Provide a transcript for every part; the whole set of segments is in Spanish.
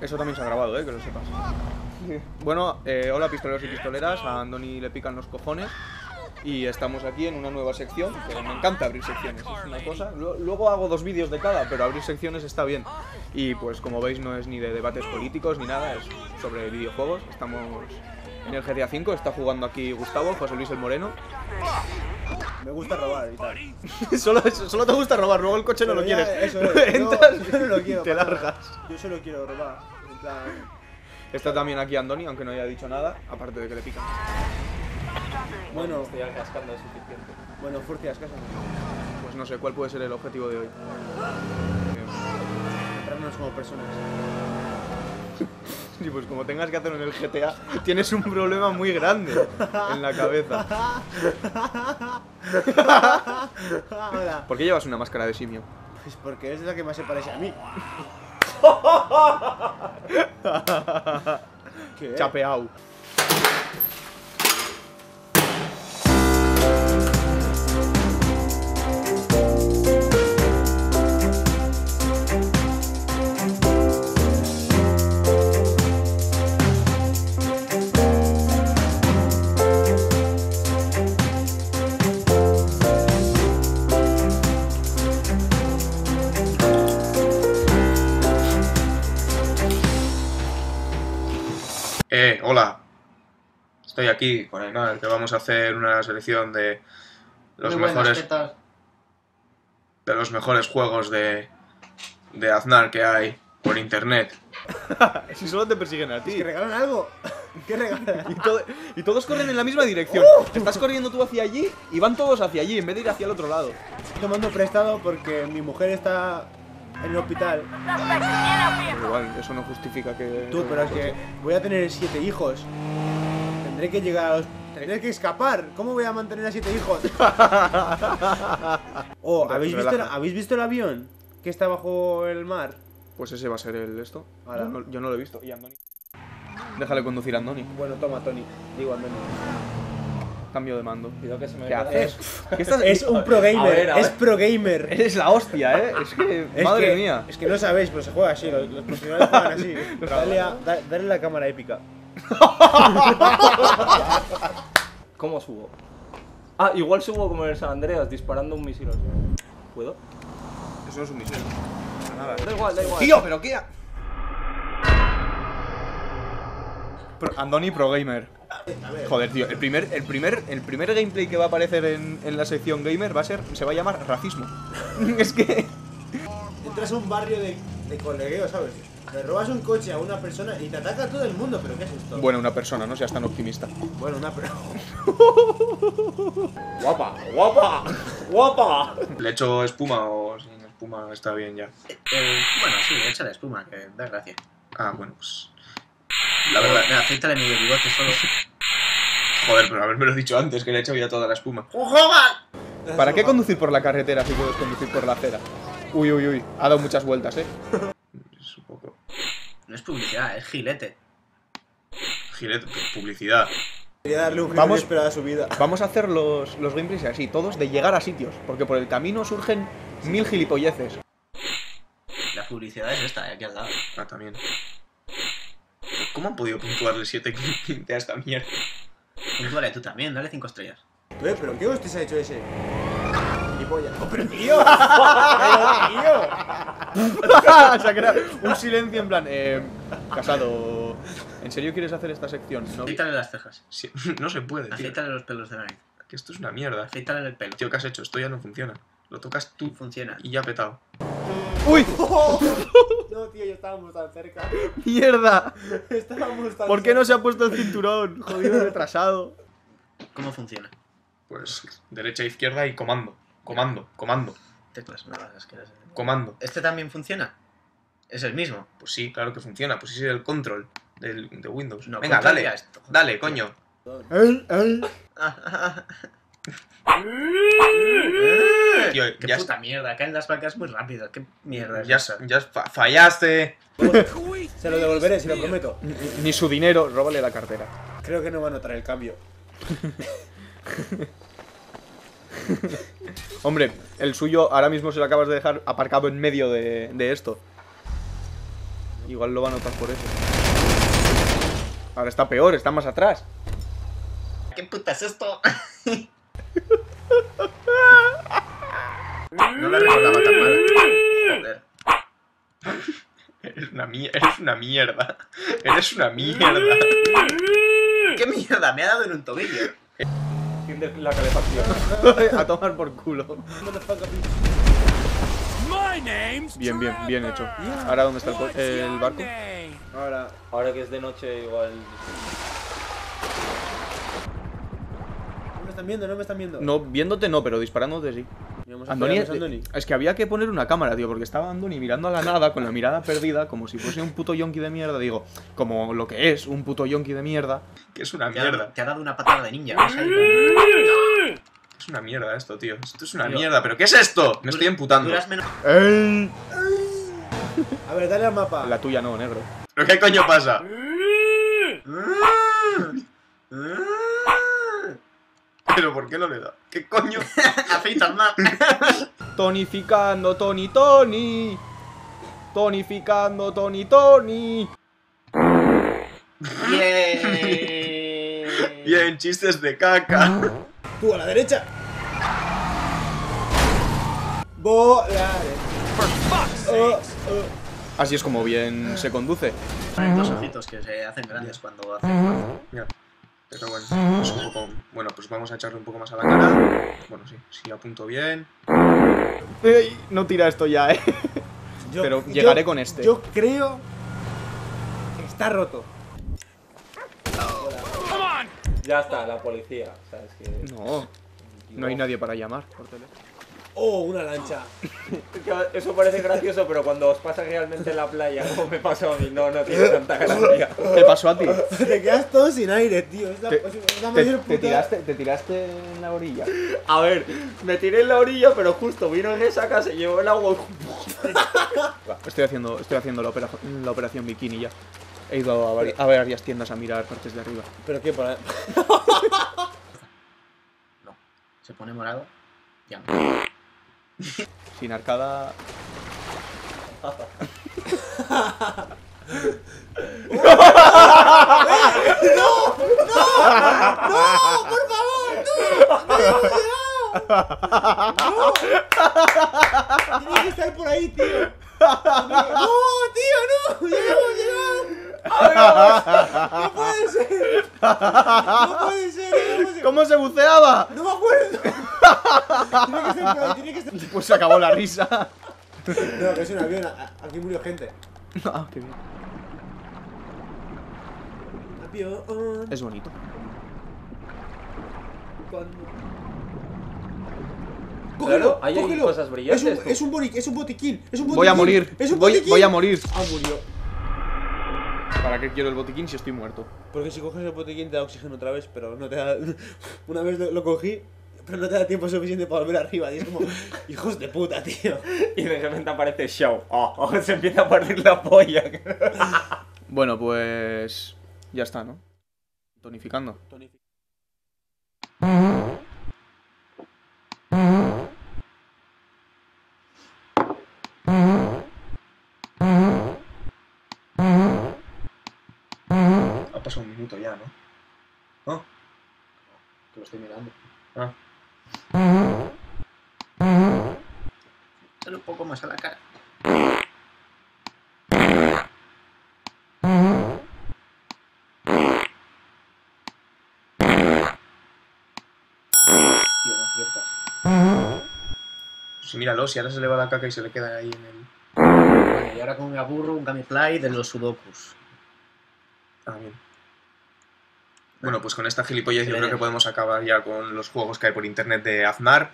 Eso también se ha grabado, que lo sepas. Bueno, hola pistoleros y pistoleras, a Andoni le pican los cojones. Y estamos aquí en una nueva sección, que me encanta abrir secciones, es una cosa. Luego hago dos vídeos de cada, pero abrir secciones está bien. Y pues como veis no es ni de debates políticos ni nada, es sobre videojuegos. Estamos en el GTA V, está jugando aquí Gustavo, José Luis el Moreno. Me gusta robar y tal. solo te gusta robar, luego el coche pero no lo quieres. Eso es. Entras, yo no lo quiero, te largas. Yo solo quiero robar. En plan... Está también aquí Andoni, aunque no haya dicho nada, aparte de que le pican. Bueno, estoy cascando es suficiente. Bueno, furcias, casas. Pues no sé, ¿cuál puede ser el objetivo de hoy? Encontrarnos como personas. Y pues como tengas que hacerlo en el GTA, tienes un problema muy grande en la cabeza. Hola. ¿Por qué llevas una máscara de simio? Pues porque es la que más se parece a mí. ¿Qué? Chapeau. Hola, estoy aquí con Aznar, que vamos a hacer una selección de los mejores juegos de Aznar que hay por internet. Si solo te persiguen a ti. ¿Es que regalan algo? ¿Qué regalan? Y todos corren en la misma dirección. Estás corriendo tú hacia allí y van todos hacia allí en vez de ir hacia el otro lado. Estoy tomando prestado porque mi mujer está... en el hospital. Pero igual, eso no justifica que... Tú, pero es que voy a tener 7 hijos. Tendré que llegar a los... Tendré que escapar. ¿Cómo voy a mantener a 7 hijos? Oh, ¿habéis visto el avión que está bajo el mar? Pues ese va a ser el esto. Ahora, yo no lo he visto. Y Andoni. Déjale conducir a Andoni. Bueno, toma, Tony. Digo, Andoni. Cambio de mando. Que se me... ¿Qué haces? Es un pro gamer, a ver. Es pro gamer. Eres la hostia, Es que, madre mía. Es que no sabéis, pero se juega así, los profesionales juegan así. Dale la cámara épica. ¿Cómo subo? Ah, igual subo como en el San Andreas, disparando un misil. ¿Puedo? Eso no es un misil. Nada. Da igual. Tío, pero qué... Andoni pro gamer. Joder, tío, el primer gameplay que va a aparecer en la sección gamer va a ser, se va a llamar racismo. Es que... Entras a un barrio de colegueo, ¿sabes? Le robas un coche a una persona y te ataca a todo el mundo, pero ¿qué es esto? Bueno, una persona, no seas tan optimista. Bueno, una persona... Guapa. ¿Le echo espuma o sin espuma está bien ya? Bueno, sí, echa la espuma, que da gracia. Ah, bueno, pues... La verdad, me afecta el medio bigote solo. Joder, pero haberme lo dicho antes, que le he echado ya toda la espuma. ¿Para qué conducir por la carretera si puedes conducir por la acera? Uy. Ha dado muchas vueltas, Es un poco... No es publicidad, es gilete. Gilete, publicidad. Voy a darle un giro inesperado a su vida. Vamos a hacer los gameplays así, todos de llegar a sitios, porque por el camino surgen mil gilipolleces. La publicidad es esta, aquí al lado. Ah, también. ¿Cómo han podido puntuarle 7 a esta mierda? Puntúale tú también, dale 5 estrellas. ¿Pero qué hostia se ha hecho ese? ¡Gilipollas! ¡Oh, pero tío! Se ha creado un silencio en plan... Casado... ¿En serio quieres hacer esta sección? No. Aceítale las cejas. Sí, no se puede, tío. Aceítale los pelos de la nariz. Que esto es una mierda. Aceítale el pelo. Tío, ¿qué has hecho? Esto ya no funciona. Lo tocas tú. Funciona. Y ya petado. ¡Uy! No, tío, ya estábamos tan cerca. ¡Mierda! Estábamos tan... ¿Por qué no se ha puesto el cinturón? Jodido retrasado. ¿Cómo funciona? Pues derecha, izquierda y comando. Comando. Teclas, no, es que no sé. Comando. ¿Este también funciona? ¿Es el mismo? Pues sí, claro que funciona. Pues sí, es el control de Windows. No, venga, dale. Esto. Dale, coño. Tío, qué ya puta mierda, caen las vacas muy rápido, qué mierda. Ya fallaste. Se lo devolveré, si lo prometo. Ni su dinero, róbale la cartera. Creo que no van a traer el cambio. Hombre, el suyo ahora mismo se lo acabas de dejar aparcado en medio de esto. Igual lo va a notar por eso. Ahora está peor, está más atrás. ¿Qué puta es esto? No la recordaba tan mal. Eres una mierda. Eres una mierda. ¿Qué mierda? Me ha dado en un tobillo. Tiende la calefacción. A tomar por culo. Bien, bien, bien hecho. Ahora, ¿dónde está el barco? Ahora que es de noche, igual. ¿No me están viendo? ¿No me están viendo? No, viéndote no, pero disparándote sí. Andoni, es que había que poner una cámara, tío, porque estaba Andoni mirando a la nada con la mirada perdida, como si fuese un puto yonki de mierda, digo, como lo que es, un puto yonki de mierda. Que es una mierda. Te ha dado una patada de ninja. Es una mierda esto, tío. Esto es una mierda, pero ¿qué es esto? Me estoy emputando. A ver, dale al mapa. La tuya no, negro. ¿Pero qué coño pasa? ¿Pero por qué no le da? ¿Qué coño? Afeitas más. Tonificando, Tony, Tony. Tonificando, Tony, Tony. Bien. Bien, chistes de caca. Tú a la derecha. Volaré. Así es como bien se conduce. Hay dos ojitos que se hacen grandes cuando hacen... Pero bueno, pues un poco... Bueno, pues vamos a echarle un poco más a la cara. Bueno, sí, sí, apunto bien. Ey, no tira esto ya, eh. Pero llegaré con este. Yo creo que está roto. Ya está, la policía. ¿Sabes qué? No, no hay nadie para llamar por teléfono. ¡Oh, una lancha! Eso parece gracioso, pero cuando os pasa realmente en la playa, como me pasó a mí, no tiene tanta gracia. ¿Te pasó a ti? Te quedas todo sin aire, tío. ¿Te tiraste en la orilla? A ver, me tiré en la orilla, pero justo vino en resaca, se llevó el agua. Estoy haciendo la operación bikini ya. He ido a varias tiendas a mirar partes de arriba. ¿Pero qué? Para... No. Se pone morado. Ya. Sin arcada... ¡No! ¡No! ¡No! ¡Por favor! ¡No! ¡No! Tiene que estar por ahí, tío. ¡No, tío! ¡No! ¡Llegamos! ¡No puede ser! ¡No puede ser! ¿Cómo se buceaba? ¡No me acuerdo! Tiene que ser. Pues se acabó la risa. No, que es un avión. Aquí murió gente. Ah, qué bien. Avión. Es bonito. Cógelo, claro, hay cosas brillantes. Es un botiquín. Voy a morir. Voy a morir. Ah, murió. ¿Para qué quiero el botiquín si estoy muerto? Porque si coges el botiquín te da oxígeno otra vez, pero no te da. Una vez lo cogí. Pero no te da tiempo suficiente para volver arriba, y es como, hijos de puta, tío. Y de repente aparece Show. Oh, se empieza a partir la polla. Bueno, pues... Ya está, ¿no? Tonificando. Ha pasado un minuto ya, ¿no? ¿No? Que lo estoy mirando. Ah. Dale un poco más a la cara. Tío, no aciertas. Pues míralo, si ahora se le va la caca y se le queda ahí en el... Bueno, y ahora con un aburro, un gamifly de los sudokus. Ah, bien. Bueno, pues con esta gilipollez yo creo que podemos acabar ya con los juegos que hay por internet de Aznar.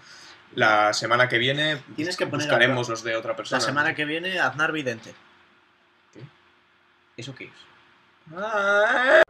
La semana que viene buscaremos los de otra persona. La semana que viene, Aznar Vidente. ¿Qué? ¿Eso qué es?